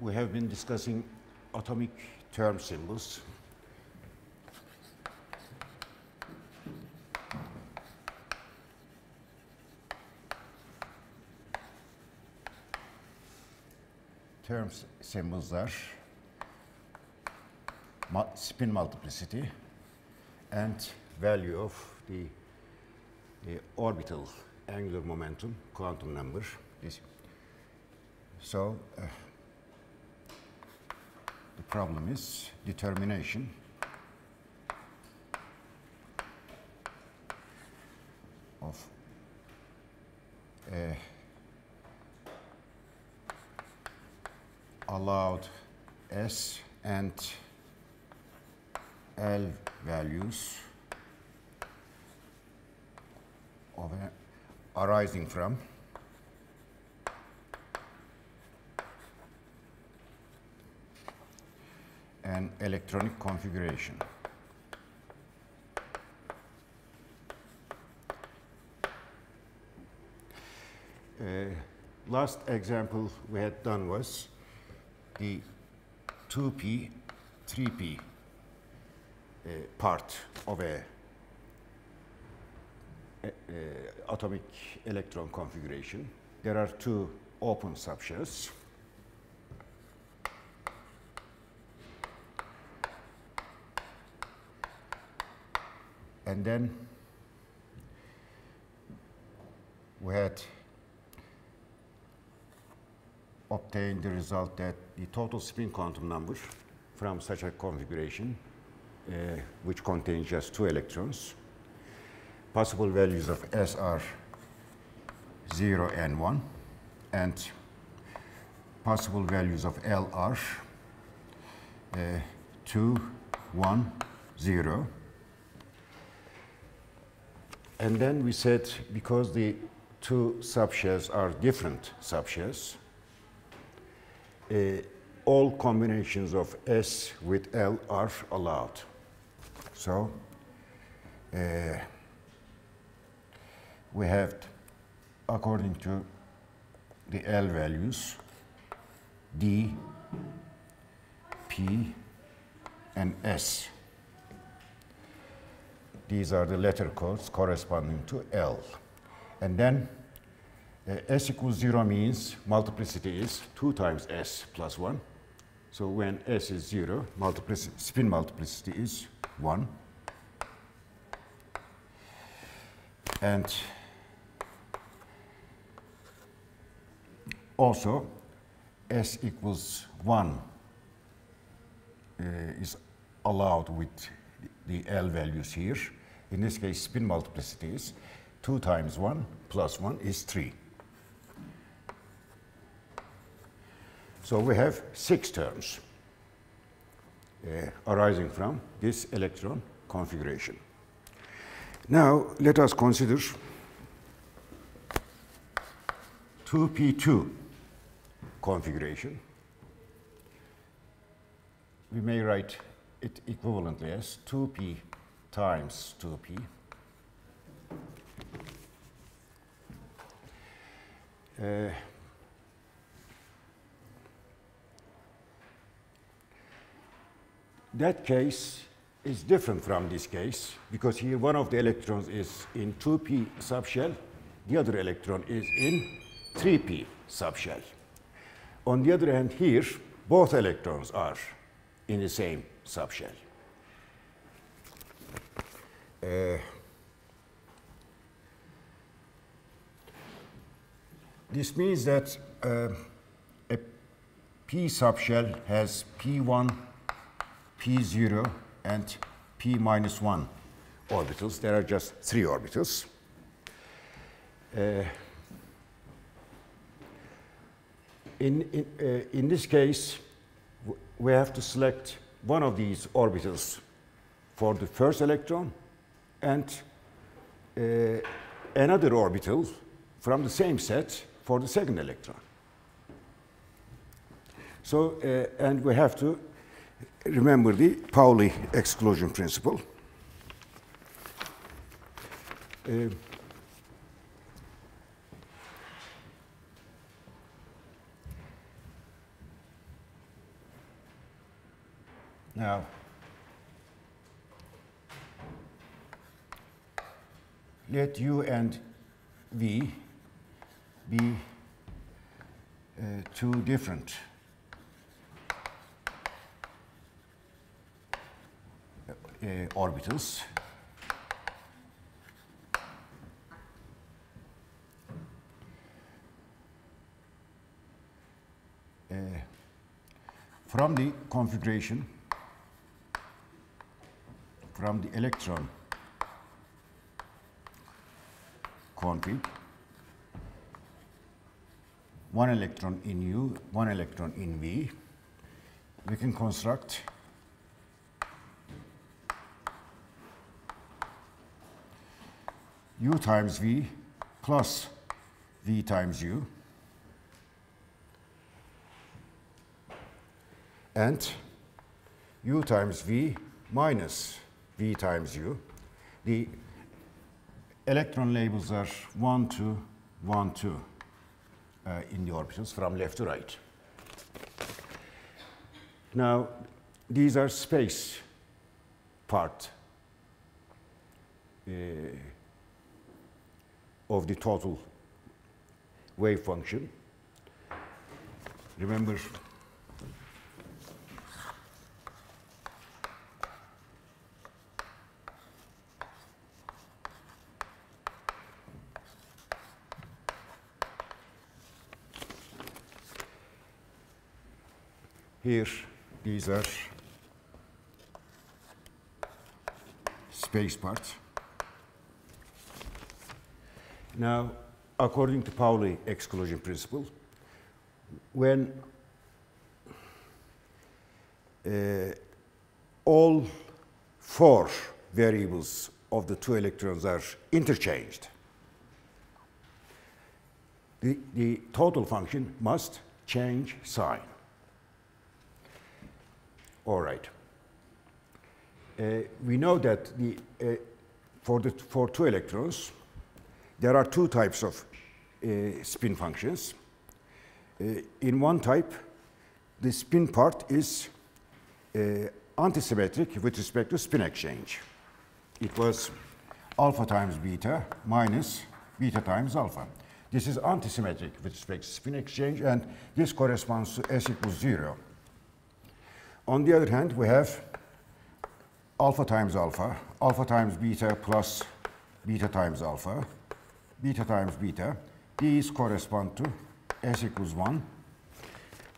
we have been discussing atomic term symbols. Term symbols are spin multiplicity and value of the orbital angular momentum, quantum number. So the problem is determination of allowed S and L values of arising from an electronic configuration. Last example we had done was the 2p, 3p part of a atomic electron configuration. There are two open subshells. And then we had obtained the result that the total spin quantum number from such a configuration, which contains just two electrons, possible values of S are 0 and 1, and possible values of L are 2, 1, 0. And then we said, because the two subshells are different subshells, all combinations of S with L are allowed. So we have, according to the L values, D, P, and S. These are the letter codes corresponding to L. And then S equals 0 means multiplicity is 2 times S plus 1. So when S is 0, spin multiplicity is 1. And also S equals 1 is allowed with the L values here. In this case, spin multiplicity is 2 times 1 plus 1 is 3. So we have 6 terms arising from this electron configuration. Now let us consider 2p2 configuration. We may write it equivalently as 2p times 2p. That case is different from this case, because here one of the electrons is in 2p subshell, the other electron is in 3p subshell. On the other hand, here both electrons are in the same subshell. This means that a P subshell has P1, P0, and P-1 orbitals. There are just 3 orbitals. In this case, we have to select one of these orbitals for the first electron and another orbital from the same set for the second electron. So, and we have to remember the Pauli exclusion principle. Now, let u and v be two different orbitals. From the configuration, from the electron config, one electron in U, one electron in V, we can construct U times V plus V times U. And u times v minus v times u. The electron labels are 1, 2, 1, 2 in the orbitals from left to right. Now, these are space part of the total wave function. Remember, here, these are space parts. Now, according to Pauli exclusion principle, when all four variables of the two electrons are interchanged, the total function must change sign. All right. We know that for two electrons, there are two types of spin functions. In one type, the spin part is antisymmetric with respect to spin exchange. It was alpha times beta minus beta times alpha. This is antisymmetric with respect to spin exchange, and this corresponds to S equals 0. On the other hand, we have alpha times beta plus beta times beta. These correspond to S equals 1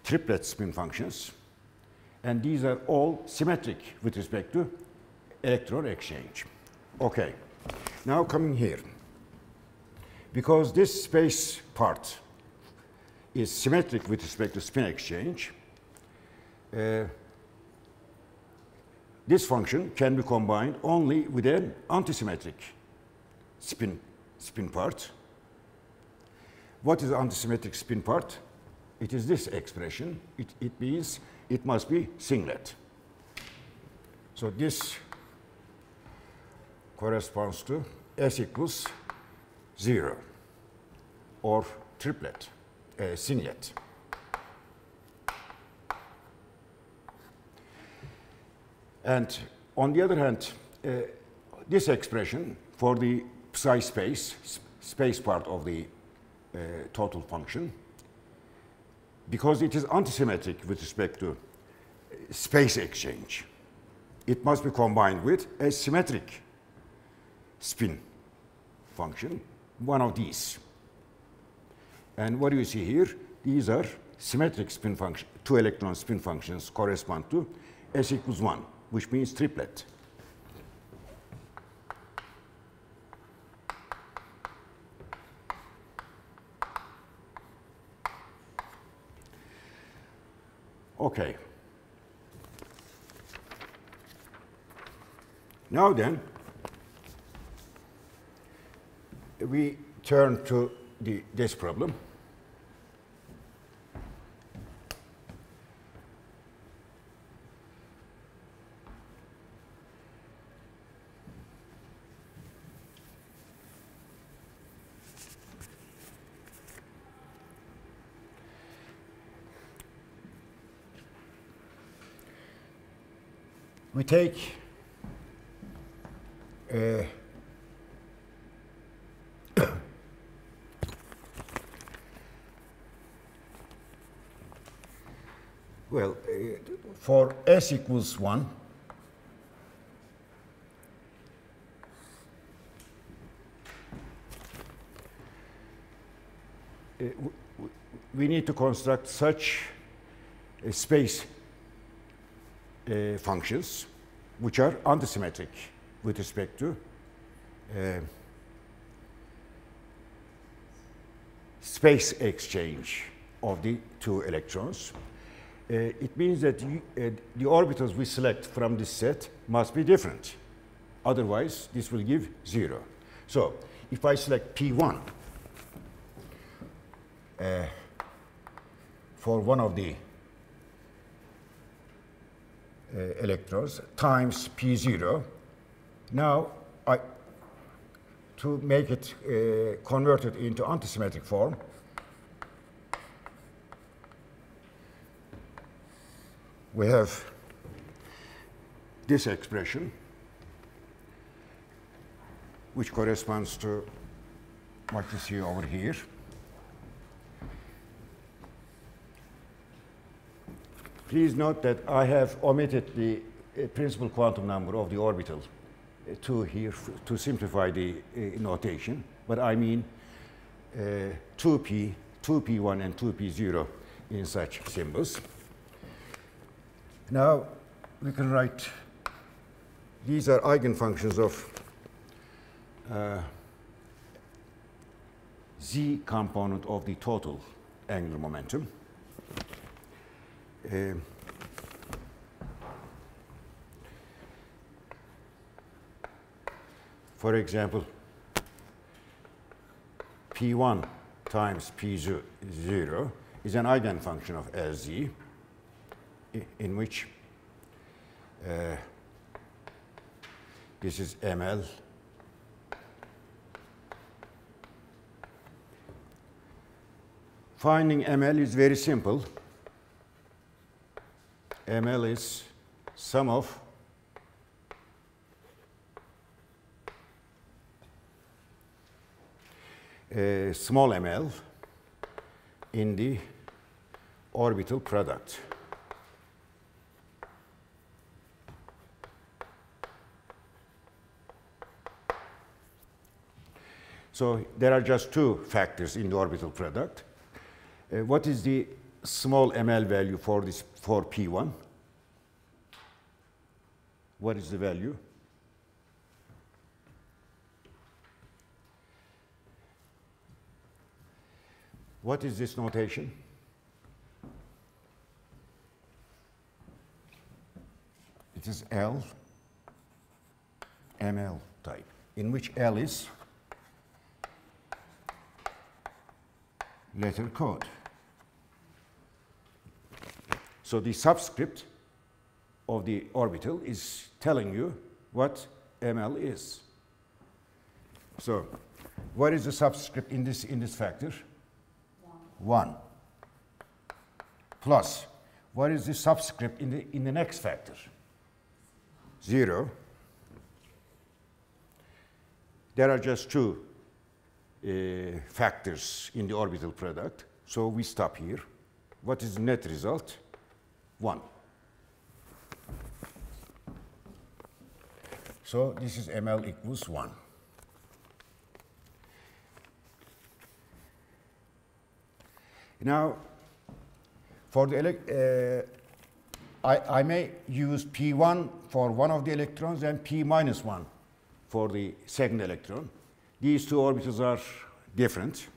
triplet spin functions. And these are all symmetric with respect to electron exchange. Okay, now coming here. Because this space part is symmetric with respect to spin exchange, this function can be combined only with an antisymmetric spin part. What is antisymmetric spin part? It is this expression. It means it must be singlet. So this corresponds to S equals 0 or triplet, singlet. And on the other hand, this expression for the psi space, space part of the total function, because it is antisymmetric with respect to space exchange, it must be combined with a symmetric spin function, one of these. And what do you see here? These are symmetric spin functions, two electron spin functions correspond to S equals 1. Which means triplet. Okay. Now then, we turn to this problem. we take well, for s equals 1, we need to construct such space functions which are antisymmetric with respect to space exchange of the two electrons. It means that the orbitals we select from this set must be different. Otherwise, this will give 0. So, if I select P1 for one of the electrons times P0, now to make it converted into antisymmetric form, we have this expression, which corresponds to what you see over here. Please note that I have omitted the principal quantum number of the orbital 2 here to simplify the notation, but I mean 2p, 2p1 and 2p0 in such symbols. Now we can write, these are eigenfunctions of z component of the total angular momentum. For example, P1 times P0 is an eigenfunction of Lz, in which this is ML . Finding ML is very simple. ML is sum of small ML in the orbital product. So there are just two factors in the orbital product. What is the small ML value for this, for P1? What is the value? What is this notation? It is L ML type, in which L is letter code. So the subscript of the orbital is telling you what ML is. So what is the subscript in this factor? 1. Plus, what is the subscript in the next factor? 0. There are just two factors in the orbital product, so we stop here. What is the net result? 1. So this is ML equals 1. Now, for the I may use P1 for one of the electrons and P minus 1 for the second electron. These two orbitals are different.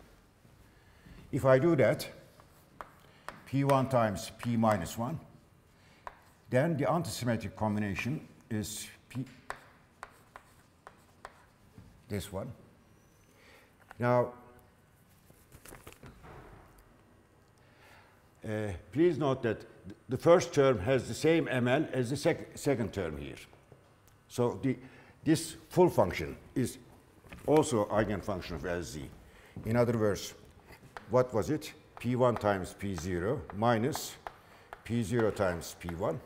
If I do that, P1 times P minus 1, then the antisymmetric combination is P, this one. Now, please note that the first term has the same ML as the second term here. So this full function is also eigenfunction of Lz. In other words, what was it? P1 times P0 minus P0 times P1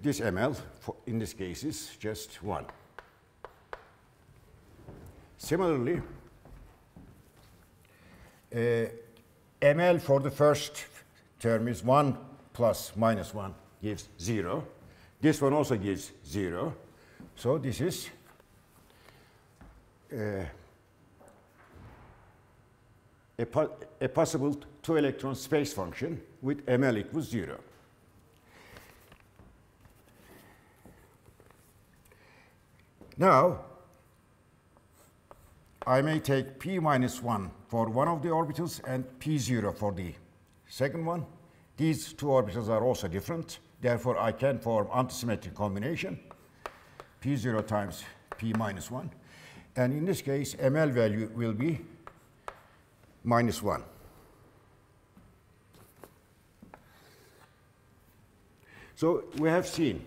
this ML in this case is just 1. Similarly, ML for the first term is 1 plus minus 1 gives 0. This one also gives 0. So this is a possible 2-electron space function with ML equals 0. Now, I may take p minus 1 for one of the orbitals and p0 for the second one. These two orbitals are also different. Therefore, I can form antisymmetric combination, p0 times p minus 1. And in this case, ML value will be minus 1. So we have seen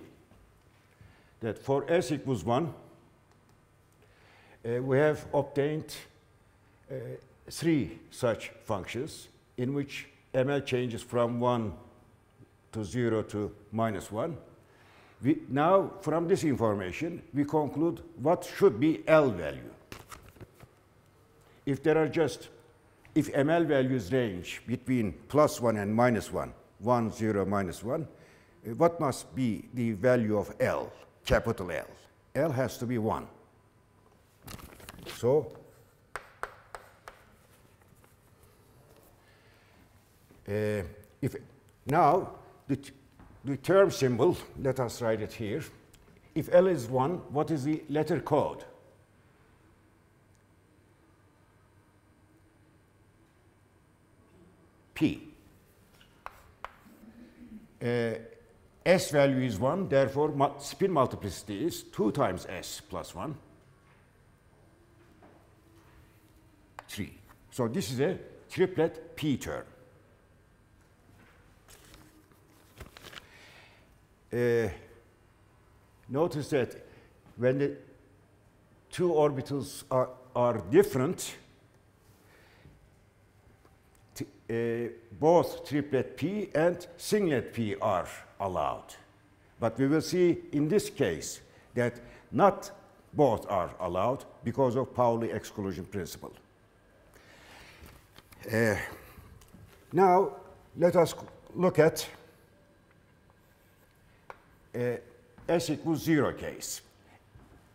that for s equals 1, we have obtained 3 such functions in which ML changes from 1 to 0 to minus 1. Now, from this information, we conclude what should be L value. If there are just if ML values range between plus 1 and minus 1, 1, 0, minus 1, what must be the value of L, capital L? L has to be 1. So, now the term symbol, let us write it here. If L is 1, what is the letter code? P. S value is 1, therefore spin multiplicity is 2 times S plus 1, 3. So this is a triplet P term. Notice that when the two orbitals are different, both triplet P and singlet P are allowed. But we will see in this case that not both are allowed because of Pauli exclusion principle. Now let us look at S equals 0 case.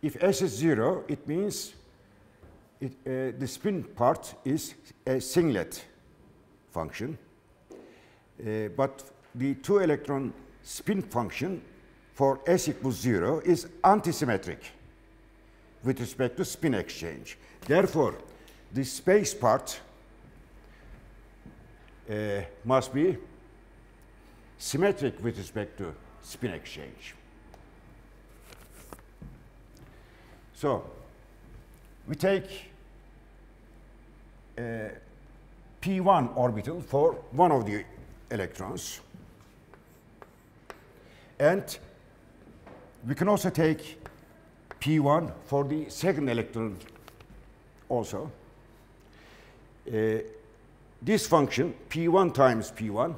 If S is 0, it means the spin part is a singlet function, but the 2-electron spin function for S equals 0 is antisymmetric with respect to spin exchange. Therefore, the space part must be symmetric with respect to spin exchange. So, we take P1 orbital for one of the electrons. And we can also take P1 for the second electron also. This function, P1 times P1,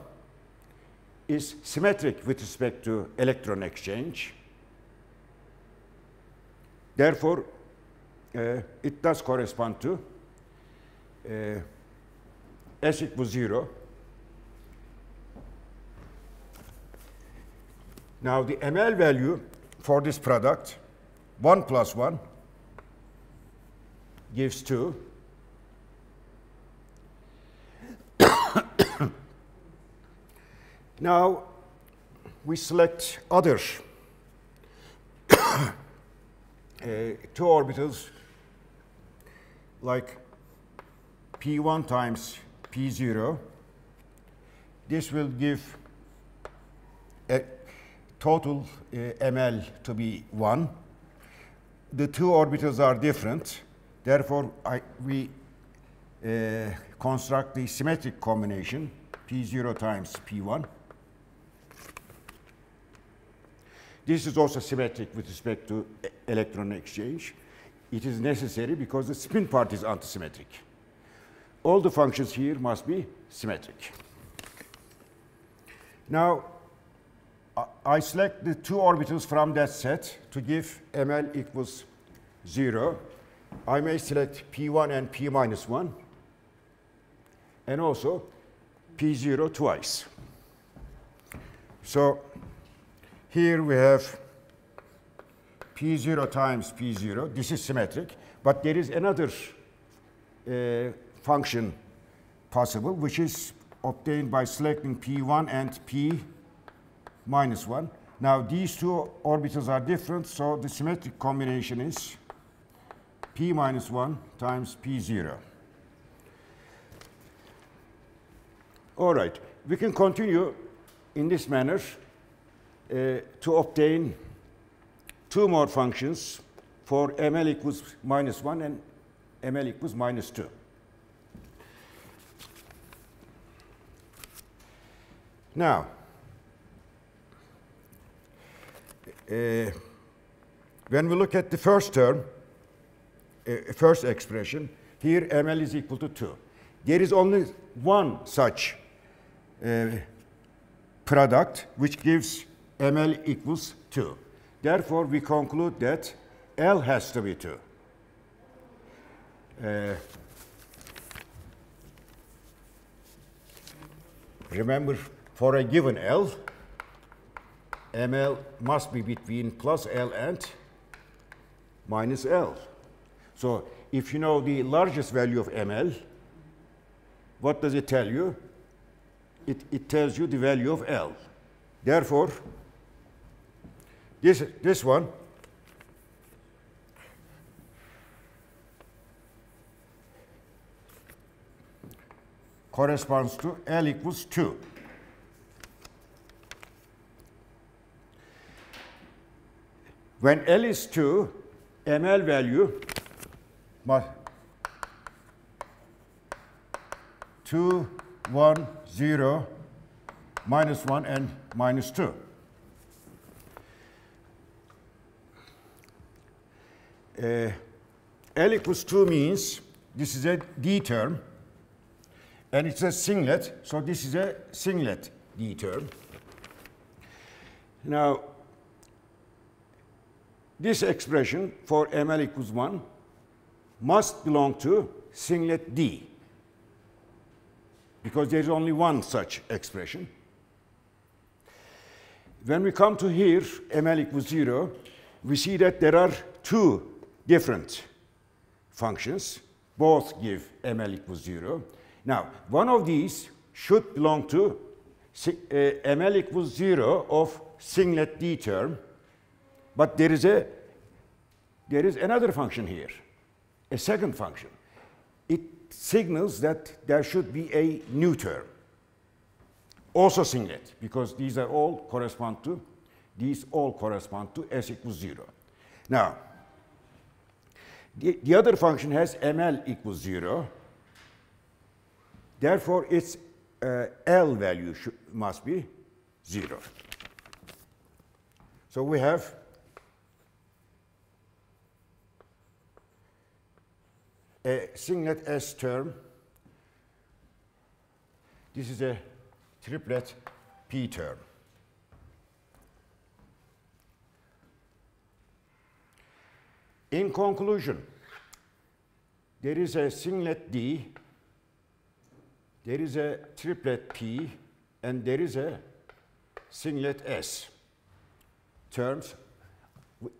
is symmetric with respect to electron exchange. Therefore, it does correspond to S equals 0. Now, the ML value for this product, 1 plus 1 gives 2. Now, we select other two orbitals like P1 times P0. This will give a total ML to be 1. The two orbitals are different. Therefore, we construct the symmetric combination P0 times P1. This is also symmetric with respect to electron exchange. It is necessary because the spin part is antisymmetric. All the functions here must be symmetric. Now, I select the two orbitals from that set to give ML equals 0. I may select P1 and P minus 1, and also P0 twice. So here we have P0 times P0. This is symmetric, but there is another function possible, which is obtained by selecting P1 and P minus 1. Now, these two orbitals are different, so the symmetric combination is P minus 1 times P0. All right, we can continue in this manner to obtain two more functions for ML equals minus 1 and ML equals minus 2. Now, when we look at the first term, first expression, here ML is equal to 2. There is only one such product which gives ML equals 2. Therefore, we conclude that L has to be 2. Remember, for a given L, ML must be between plus L and minus L. So if you know the largest value of ML, what does it tell you? It tells you the value of L. Therefore, this one corresponds to L equals 2. When L is 2, ML value 2, 1, 0, minus 1, and minus 2. L equals 2 means this is a D term, and it's a singlet, so this is a singlet D term. Now, this expression for ML equals 1 must belong to singlet D, because there is only one such expression. When we come to here, ML equals 0, we see that there are two different functions. Both give ML equals 0. Now, one of these should belong to ML equals 0 of singlet D term. But there is another function here, a second function. It signals that there should be a new term, also singlet, because these are all correspond to, S equals 0. Now, the other function has ML equals 0. Therefore, its L value must be 0. So we have a singlet S term. This is a triplet P term. In conclusion, there is a singlet D, there is a triplet P, and there is a singlet S terms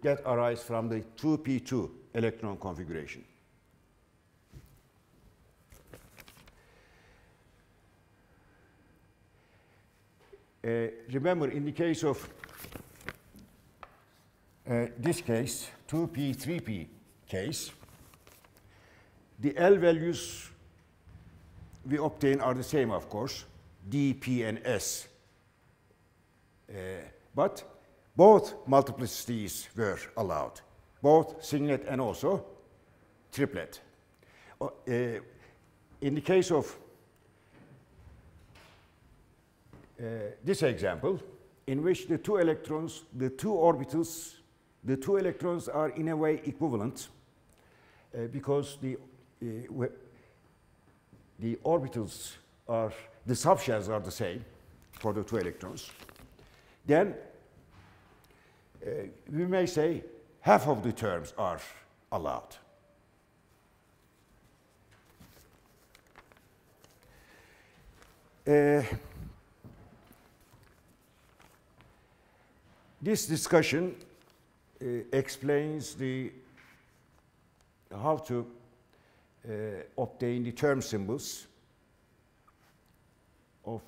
that arise from the 2p2 electron configuration. Remember, in the case of this case, 2p, 3p case, the L values we obtain are the same, of course, D, P, and S. But both multiplicities were allowed, both singlet and also triplet. In the case of this example, in which the two orbitals are in a way equivalent, because the orbitals are, the subshells are the same for the two electrons. Then we may say half of the terms are allowed. This discussion explains how to obtain the term symbols of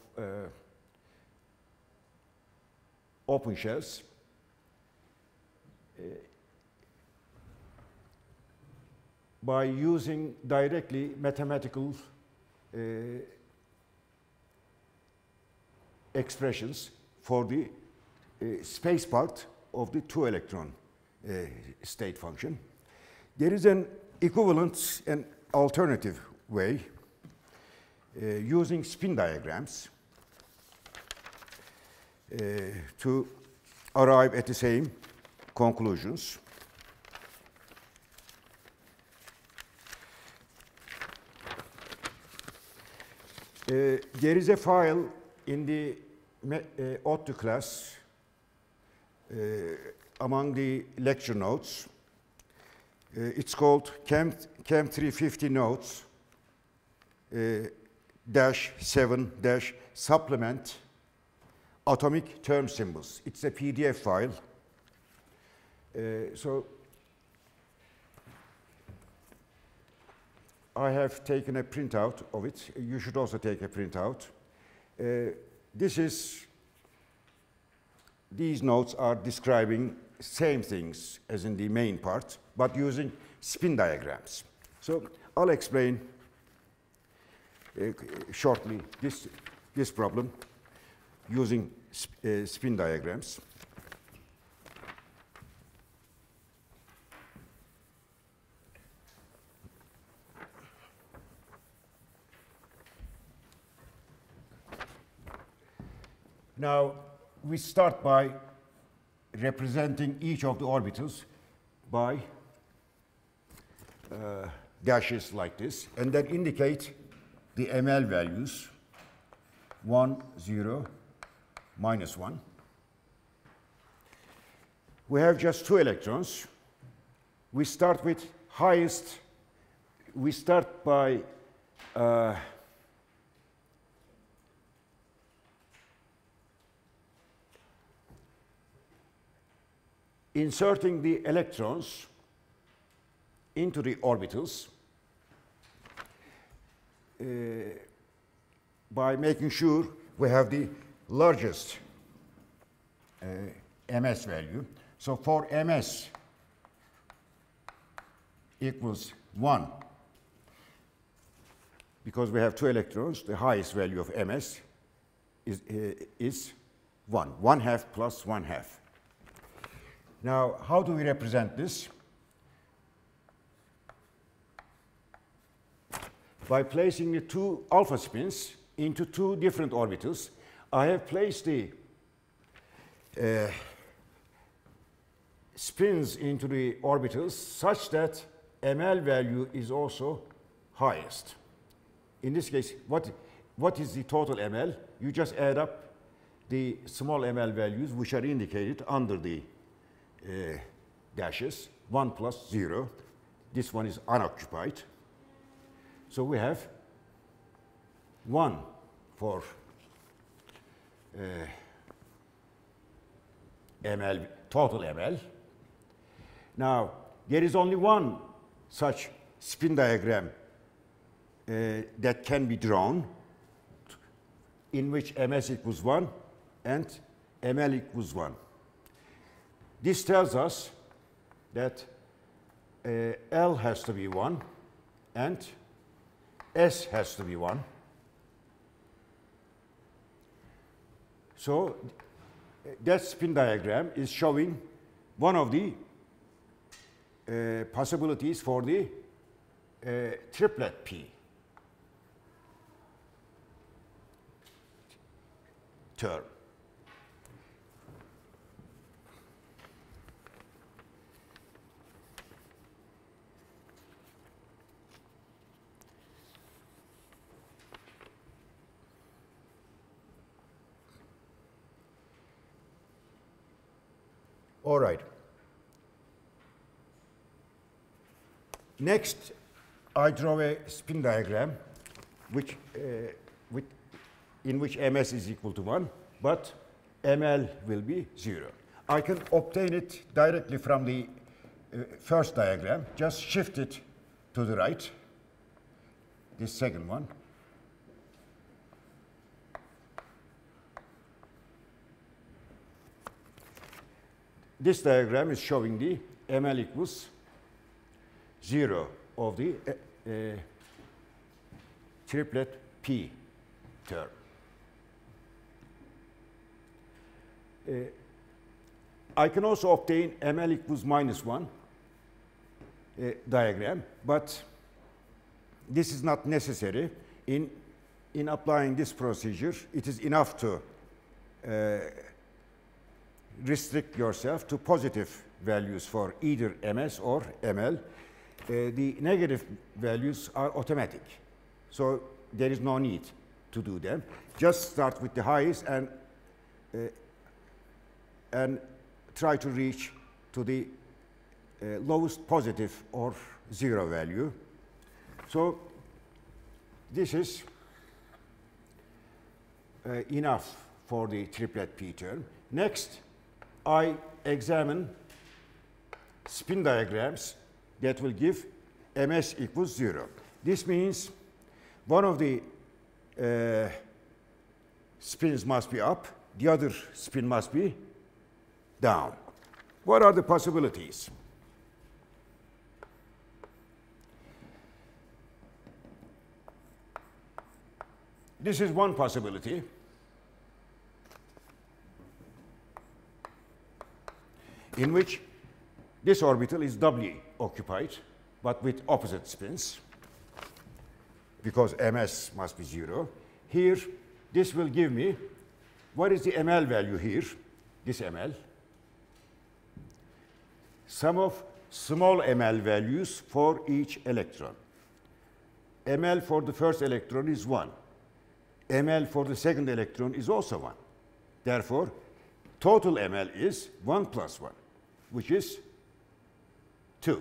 open shells. By using directly mathematical expressions for the space part of the two electron state function. There is an equivalent and alternative way using spin diagrams to arrive at the same conclusions. There is a file in the OTTU class among the lecture notes. It's called CHEM 350 notes -7 supplement atomic term symbols. It's a PDF file. So I have taken a printout of it. You should also take a printout. These notes are describing same things as in the main part, but using spin diagrams. So I'll explain shortly this problem using spin diagrams. Now, we start by representing each of the orbitals by dashes like this, and that indicate the ML values 1, 0, minus 1. We have just two electrons. We start by inserting the electrons into the orbitals by making sure we have the largest MS value. So for MS equals 1, because we have two electrons, the highest value of MS is 1, 1/2 plus 1/2. Now, how do we represent this? By placing the two alpha spins into two different orbitals. I have placed the spins into the orbitals such that ML value is also highest. In this case, what is the total ML? You just add up the small ML values which are indicated under the dashes, 1 plus 0. This one is unoccupied. So we have 1 for ML, total ML. Now, there is only one such spin diagram that can be drawn in which MS equals 1 and ML equals 1. This tells us that L has to be 1 and S has to be 1. So that spin diagram is showing one of the possibilities for the triplet P term. All right. Next, I draw a spin diagram which, in which ms is equal to 1, but ml will be 0. I can obtain it directly from the first diagram. Just shift it to the right, this second one. This diagram is showing the ml equals 0 of the triplet P term. I can also obtain ml equals -1 diagram, but this is not necessary. In applying this procedure, it is enough to restrict yourself to positive values for either ms or ml. The negative values are automatic, so there is no need to do them. Just start with the highest and try to reach to the lowest positive or 0 value. So this is enough for the triplet P term. Next, I examine spin diagrams that will give ms equals 0. This means one of the spins must be up, the other spin must be down. What are the possibilities? This is one possibility. In which this orbital is doubly occupied, but with opposite spins, because ms must be 0. Here, this will give me, what is the ml value here? This ml. Sum of small ml values for each electron. ml for the first electron is 1. ml for the second electron is also 1. Therefore, total ml is 1 + 1. Which is 2.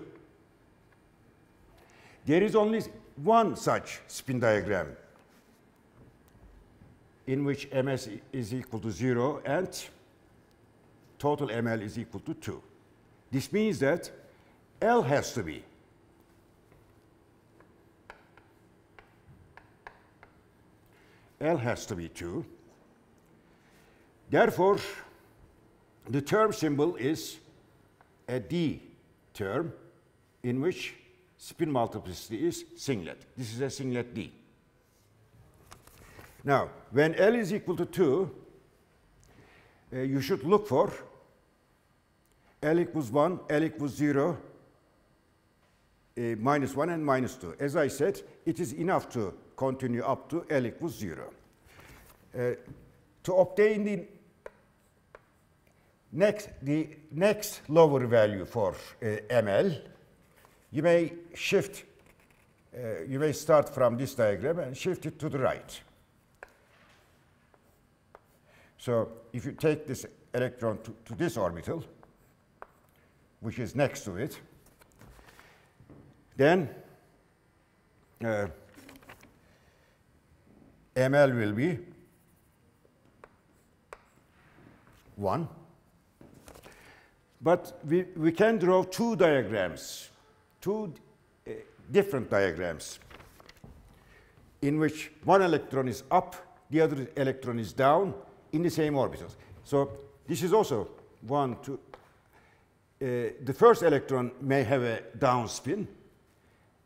There is only one such spin diagram in which ms is equal to 0 and total ml is equal to 2. This means that L has to be two. Therefore, the term symbol is a D term in which spin multiplicity is singlet. This is a singlet D. Now, when L is equal to 2, you should look for L equals 1, L equals 0, -1 and -2. As I said, it is enough to continue up to L equals 0. To obtain the next lower value for ml, you may shift, you may start from this diagram and shift it to the right. So if you take this electron to this orbital, which is next to it, then ml will be 1. But we can draw two diagrams, two different diagrams, in which one electron is up, the other electron is down in the same orbitals. So this is also 1, 2. The first electron may have a down spin,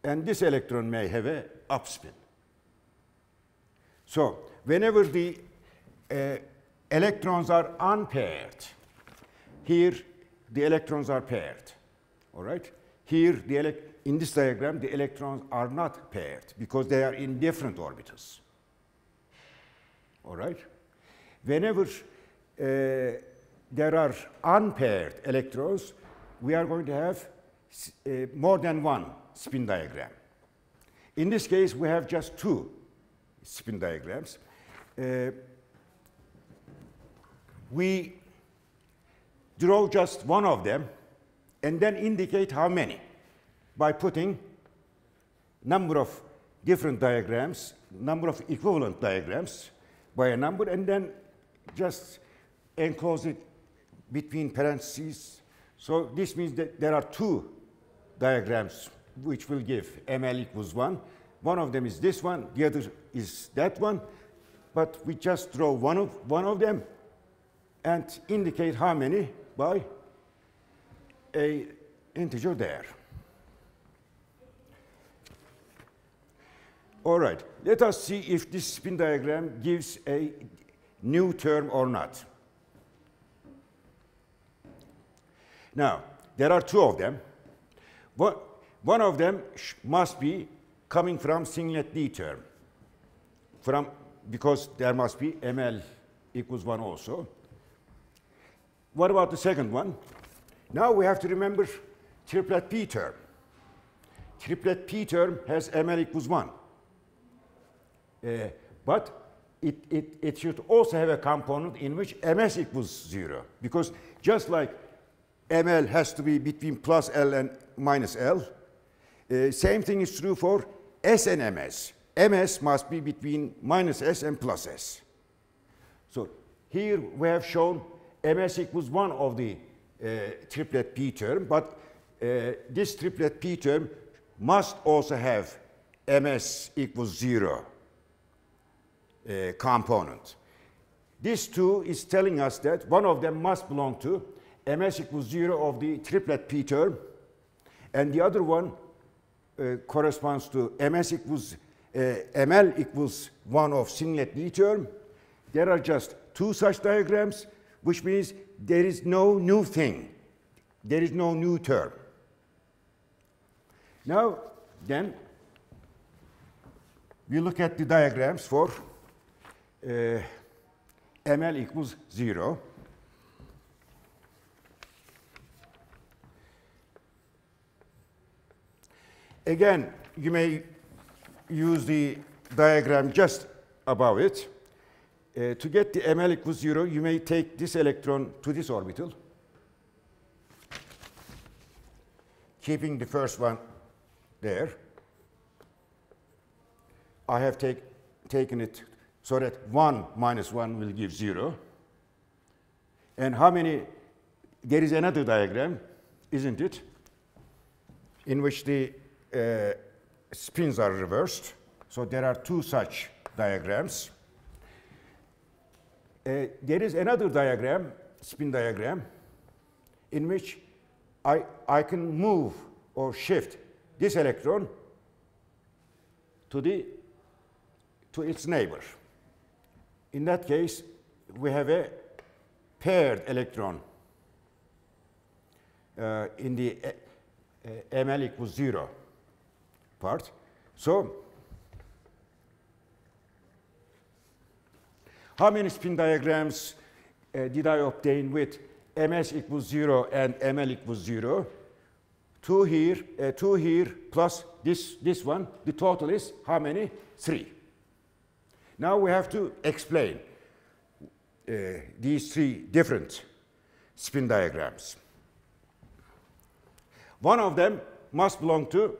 and this electron may have a up spin. So whenever the electrons are unpaired, here the electrons are paired, all right? Here, in this diagram, the electrons are not paired because they are in different orbitals, all right? Whenever there are unpaired electrons, we are going to have more than one spin diagram. In this case, we have just two spin diagrams. We draw just one of them and then indicate how many by putting number of different diagrams, number of equivalent diagrams by a number, and then just enclose it between parentheses. So this means that there are two diagrams which will give ML equals 1. One of them is this one, the other is that one, but we just draw one of them and indicate how many by an integer there. All right, let us see if this spin diagram gives a new term or not. Now, there are two of them. One of them must be coming from singlet D term, because there must be ML equals 1 also. What about the second one? Now we have to remember triplet P term. Triplet P term has ML equals 1. But it should also have a component in which MS equals 0, because just like ML has to be between plus L and minus L, same thing is true for S and MS. MS must be between minus S and plus S. So here we have shown MS equals 1 of the triplet P term, but this triplet P term must also have MS equals 0 component. This too is telling us that one of them must belong to MS equals 0 of the triplet P term, and the other one corresponds to ML equals 1 of singlet D term. There are just two such diagrams, which means there is no new thing. There is no new term. Now, then, we look at the diagrams for ML equals 0. Again, you may use the diagram just above it. To get the ML equals 0, you may take this electron to this orbital, keeping the first one there. I have taken it so that 1 minus 1 will give 0. And how many? There is another diagram, isn't it, in which the spins are reversed. So there are two such diagrams. There is another diagram, spin diagram, in which I can move or shift this electron to its neighbor. In that case, we have a paired electron in the ML equals 0 part. So, how many spin diagrams did I obtain with MS equals 0 and ML equals 0? Two here plus this one. The total is how many? 3. Now we have to explain these 3 different spin diagrams. One of them must belong to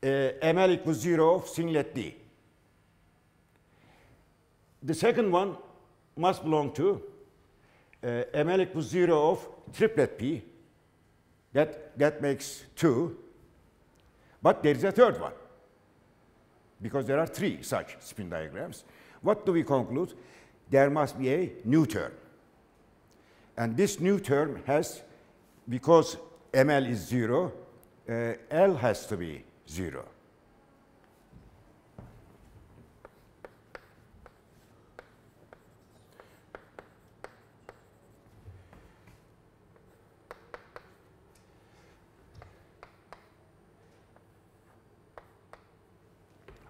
ML equals 0 of singlet D. The second one must belong to ML equals 0 of triplet P. That makes 2. But there is a third one, because there are 3 such spin diagrams. What do we conclude? There must be a new term. And this new term has, because ML is 0, L has to be 0.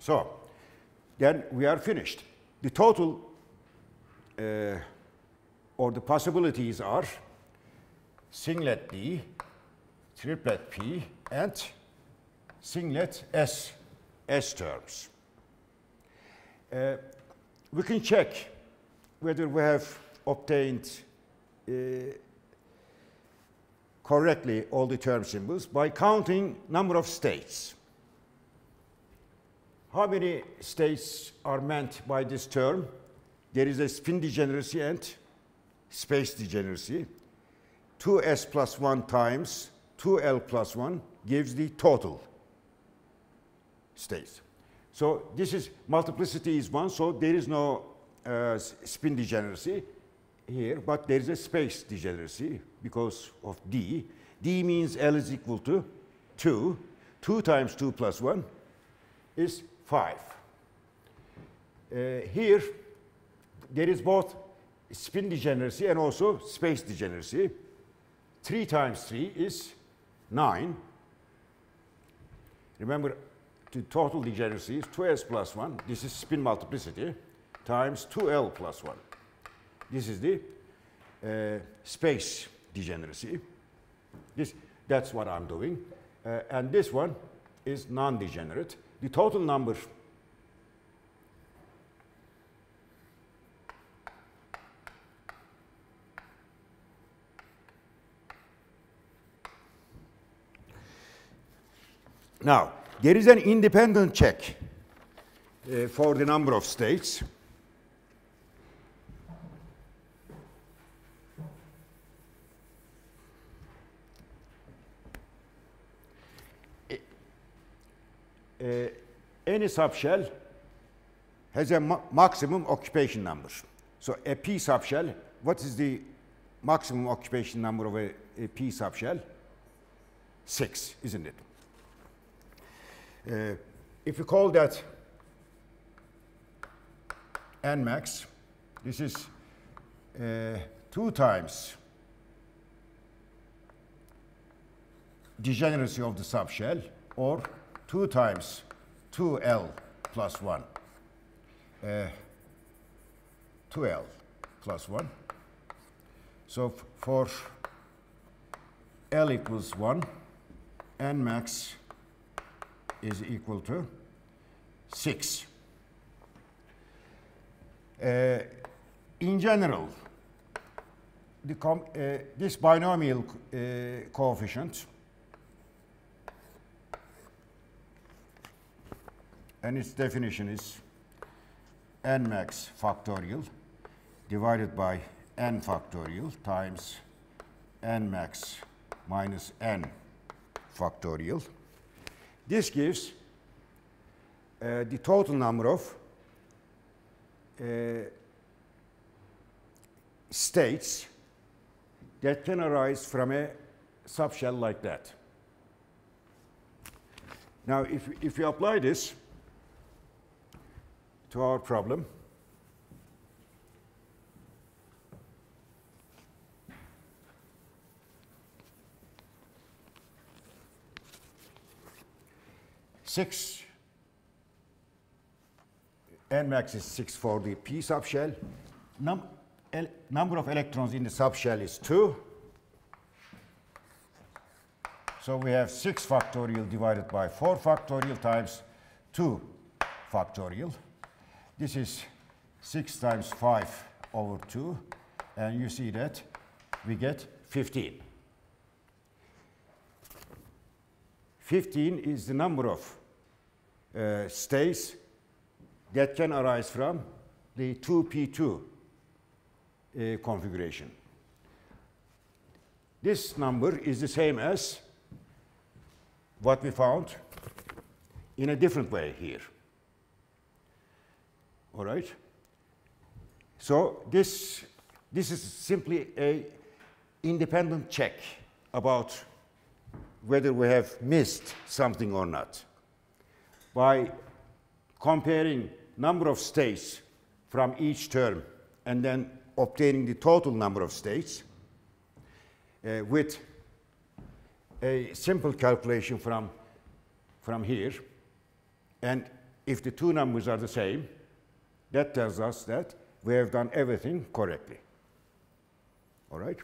So then we are finished. The total or the possibilities are singlet D, triplet P, and singlet S terms. We can check whether we have obtained correctly all the term symbols by counting number of states. How many states are meant by this term? There is a spin degeneracy and space degeneracy. 2s plus 1 times 2l plus 1 gives the total states. So this is multiplicity is 1, so there is no spin degeneracy here, but there is a space degeneracy because of d. d means l is equal to 2. 2 times 2 plus 1 is 5. Here, there is both spin degeneracy and also space degeneracy. 3 times 3 is 9. Remember, the total degeneracy is 2s plus 1. This is spin multiplicity times 2l plus 1. This is the space degeneracy. That's what I'm doing. And this one is non-degenerate. The total number now, there is an independent check for the number of states. Any subshell has a maximum occupation number. So a P subshell, what is the maximum occupation number of a P subshell? 6, isn't it? If you call that Nmax, this is 2 times degeneracy of the subshell, or 2 times 2L plus 1. 2L plus 1. So for L equals 1, Nmax is equal to 6. In general, this binomial coefficient, and its definition is Nmax factorial divided by n factorial times Nmax minus n factorial. This gives the total number of states that can arise from a subshell like that. Now, if we apply this to our problem, Nmax is 6 for the P subshell. Number of electrons in the subshell is 2. So we have 6 factorial divided by 4 factorial times 2 factorial. This is 6 times 5 over 2. And you see that we get 15. 15 is the number of states that can arise from the 2p2 configuration. This number is the same as what we found in a different way here. All right? So this is simply an independent check about whether we have missed something or not by comparing number of states from each term and then obtaining the total number of states with a simple calculation from here. And if the two numbers are the same, that tells us that we have done everything correctly. All right?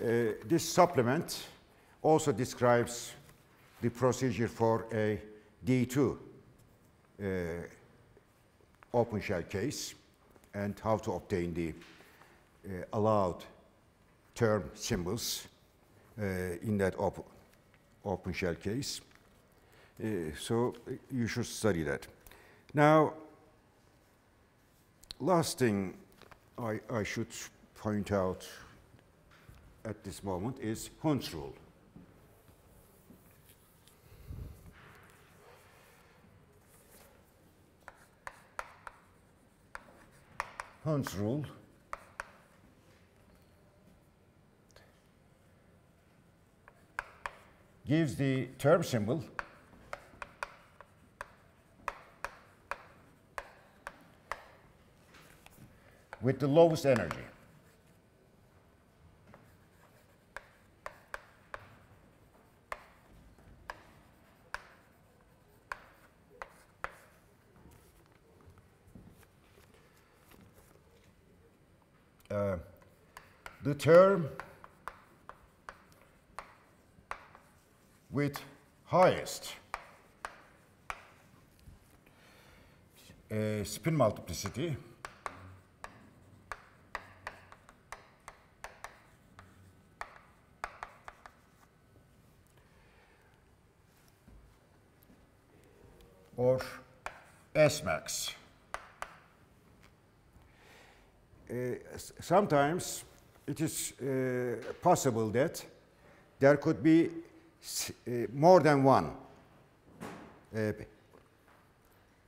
This supplement also describes the procedure for a D2 open shell case and how to obtain the allowed term symbols in that open shell case. So you should study that. Now, last thing I should point out at this moment is Hund's rule. Hund's rule gives the term symbol with the lowest energy. The term with highest spin multiplicity or S-max. Sometimes it is possible that there could be more than one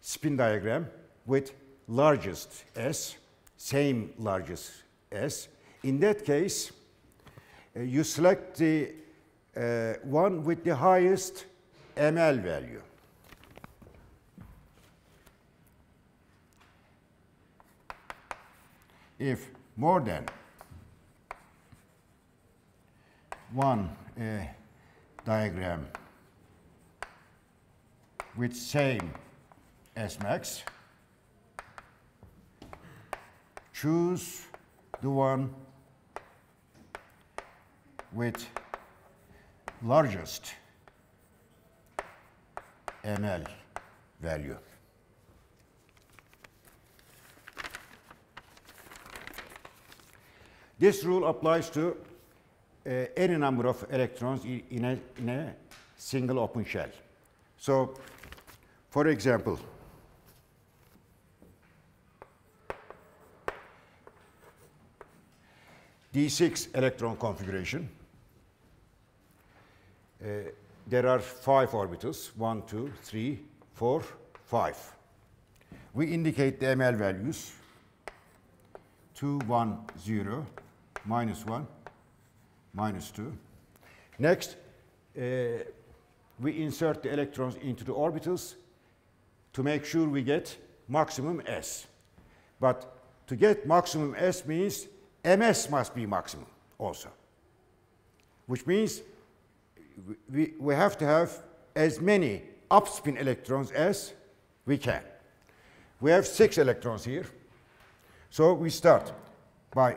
spin diagram with largest S, same largest S. In that case, you select the one with the highest ML value. If more than one diagram with same S-max, choose the one with largest ML value. This rule applies to any number of electrons in a single open shell. So, for example, D6 electron configuration. There are 5 orbitals, 1, 2, 3, 4, 5. We indicate the ML values, 2, 1, 0. -1, -2. Next, we insert the electrons into the orbitals to make sure we get maximum S. But to get maximum S means MS must be maximum also, which means we have to have as many upspin electrons as we can. We have 6 electrons here, so we start by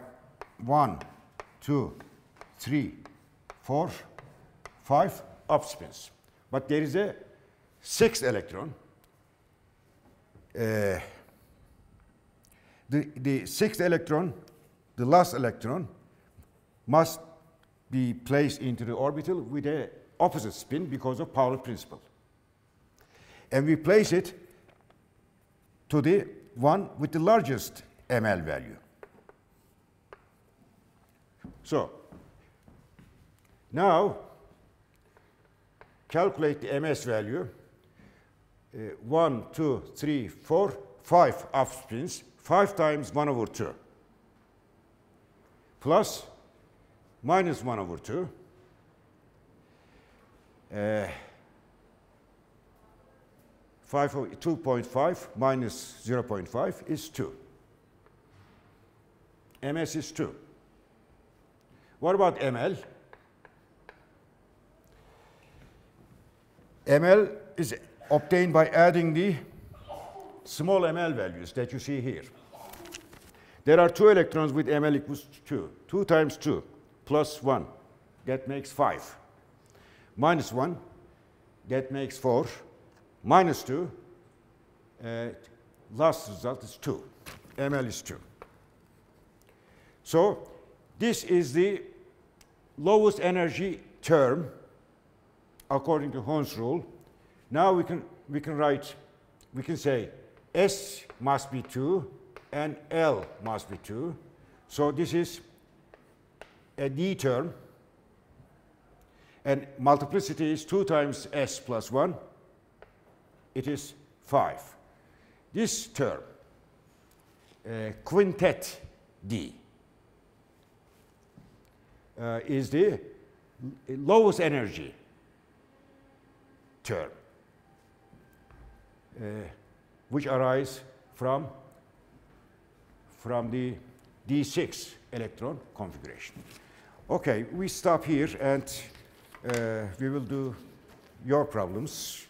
1, 2, 3, 4, 5 upspins. But there is a 6th electron. The 6th electron, the last electron, must be placed into the orbital with an opposite spin because of Pauli principle. And we place it to the one with the largest ML value. So, now calculate the MS value, 1, 2, 3, 4, 5 upspins, 5 times 1/2, plus minus 1/2, five over 2.5 minus 0.5 is 2. MS is 2. What about ML? ML is obtained by adding the small ML values that you see here. There are 2 electrons with ML equals 2. 2 times 2 plus 1, that makes 5. Minus 1, that makes 4. minus 2, last result is 2. ML is 2. So this is the lowest energy term according to Hund's rule. Now we can say S must be 2 and L must be 2. So this is a D term, and multiplicity is 2 times S plus 1. It is 5. This term, quintet D, is the lowest energy term, which arises from the D6 electron configuration. Okay, we stop here, and we will do your problems.